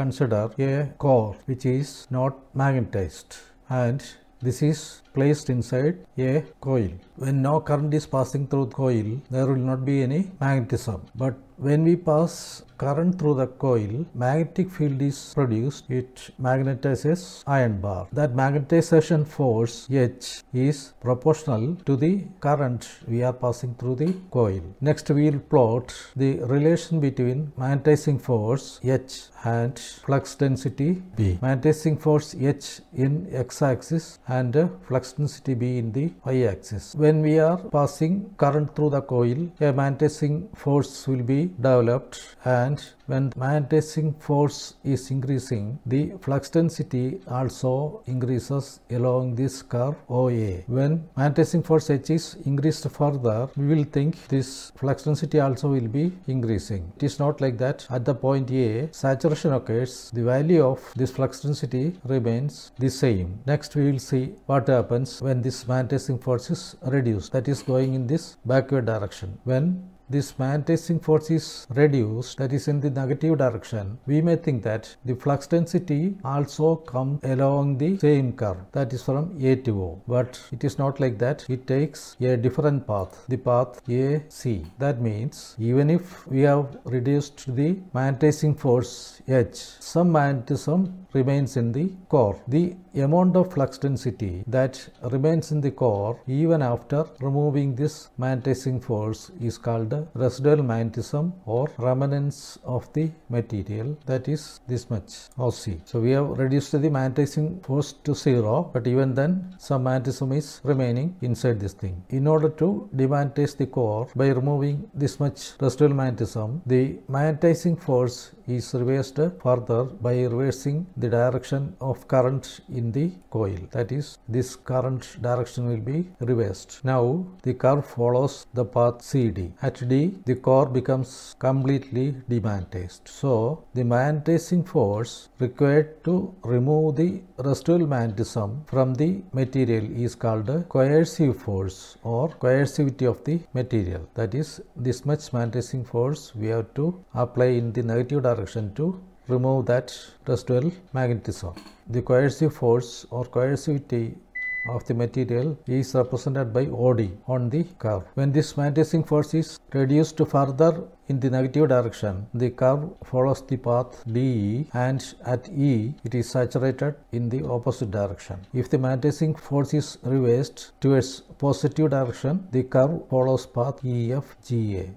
consider a core which is not magnetized, and this is placed inside a coil. When no current is passing through the coil, there will not be any magnetism. But when we pass current through the coil, magnetic field is produced. It magnetizes iron bar. That magnetization force H is proportional to the current we are passing through the coil. Next, we will plot the relation between magnetizing force H and flux density B. Magnetizing force H in x-axis and flux density B in the y-axis. When we are passing current through the coil, a magnetizing force will be developed, and when magnetizing force is increasing, the flux density also increases along this curve OA. When magnetizing force H is increased further, we will think this flux density also will be increasing. It is not like that. At the point A, saturation occurs. The value of this flux density remains the same. Next, we will see what happens when this magnetizing force is reduced, that is going in this backward direction. When this magnetizing force is reduced, that is in the negative direction, we may think that the flux density also comes along the same curve, that is from A to O. But it is not like that. It takes a different path, the path AC. That means even if we have reduced the magnetizing force H, some magnetism remains in the core. The amount of flux density that remains in the core even after removing this magnetizing force is called residual magnetism or remnants of the material, that is this much RC. So we have reduced the magnetizing force to zero, but even then some magnetism is remaining inside this thing. In order to demagnetize the core by removing this much residual magnetism, the magnetizing force is reversed further by reversing the direction of current in the coil, that is this current direction will be reversed. Now the curve follows the path CD. At D, the core becomes completely demagnetized. So the magnetizing force required to remove the residual magnetism from the material is called a coercive force or coercivity of the material, that is this much magnetizing force we have to apply in the negative direction to remove that residual magnetism. The coercive force or coercivity of the material is represented by OD on the curve. When this magnetizing force is reduced further in the negative direction, the curve follows the path DE, and at E it is saturated in the opposite direction. If the magnetizing force is reversed towards positive direction, the curve follows path EFGA.